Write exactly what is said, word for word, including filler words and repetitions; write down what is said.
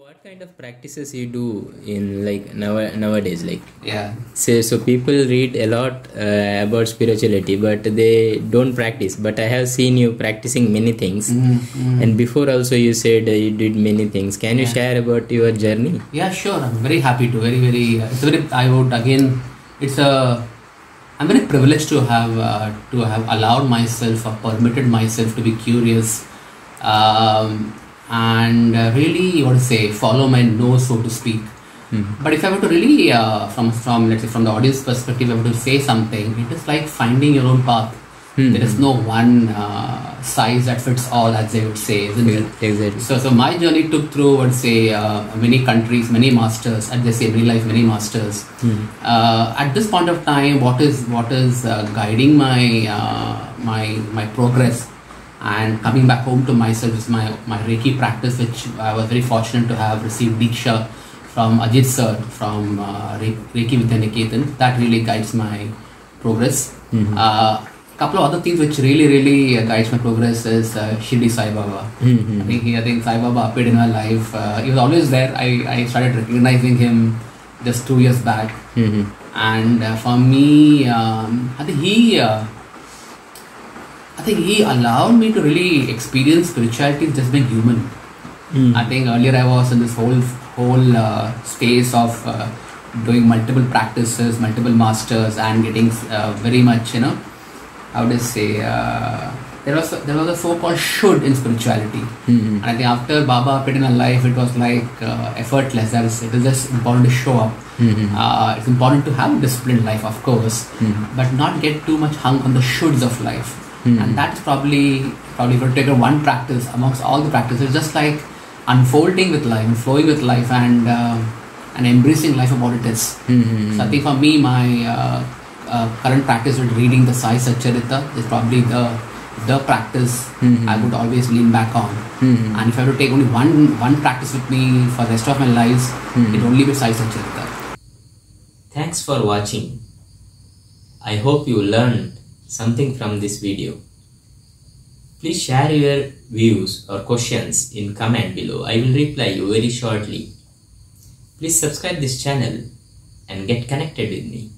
What kind of practices you do in like now nowadays? Like yeah, say so people read a lot uh, about spirituality, but they don't practice. But I have seen you practicing many things, mm-hmm. and before also you said uh, you did many things. Can you yeah. share about your journey? Yeah, sure. I'm very happy to. Very very. Uh, it's very. I would again. It's a. I'm very privileged to have uh, to have allowed myself or permitted myself to be curious. Um, and uh, really you want to say follow my nose, so to speak. Mm-hmm. But if I were to really uh, from from let's say from the audience perspective, I were to say something, it is like finding your own path. Mm-hmm. There is no one uh, size that fits all, as they would say, isn't yeah, it? Exactly. So, so my journey took through, I would say, uh, many countries, many masters, as they say, real life, many masters. Mm-hmm. Uh, at this point of time, what is what is uh, guiding my uh, my my progress? And coming back home to myself is my, my Reiki practice, which I was very fortunate to have received Diksha from Ajit Sir, from uh, Re Reiki Vidyanaketan. That really guides my progress. Mm-hmm. uh, couple of other things which really, really uh, guides my progress is uh, Shirdi Sai Baba. Mm-hmm. I think, he, I think Sai Baba appeared in my life. Uh, he was always there. I, I started recognizing him just two years back. Mm-hmm. And uh, for me, um, I think he... Uh, I think he allowed me to really experience spirituality just being human. Mm. I think earlier I was in this whole whole uh, space of uh, doing multiple practices, multiple masters, and getting uh, very much, you know, how would I say, uh, there was there was a so-called should in spirituality. Mm-hmm. And I think after Baba appeared in my life, it was like uh, effortless. That is, it is just important to show up. Mm-hmm. uh, it's important to have a disciplined life, of course, mm-hmm. but not get too much hung on the shoulds of life. Mm-hmm. And that's probably, probably if you take one practice amongst all the practices, just like unfolding with life, flowing with life, and uh, and embracing life about it is. Mm-hmm. So I think for me, my uh, uh, current practice with reading the Sai Satcharitra is probably the the practice mm-hmm. I would always lean back on. Mm-hmm. And if I were to take only one one practice with me for the rest of my lives, mm-hmm. it only be Sai Satcharitra. Thanks for watching. I hope you learned something from this video. Please share your views or questions in comment below. I will reply you very shortly. Please subscribe this channel and get connected with me.